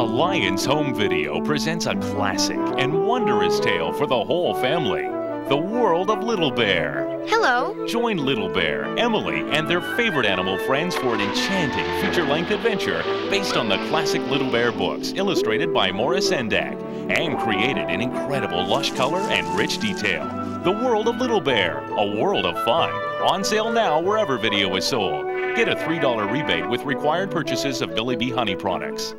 Alliance Home Video presents a classic and wondrous tale for the whole family, The World of Little Bear. Hello. Join Little Bear, Emily, and their favorite animal friends for an enchanting feature-length adventure based on the classic Little Bear books, illustrated by Maurice Sendak, and created in incredible lush color and rich detail. The World of Little Bear, a world of fun. On sale now wherever video is sold. Get a $3 rebate with required purchases of Billy Bee Honey products.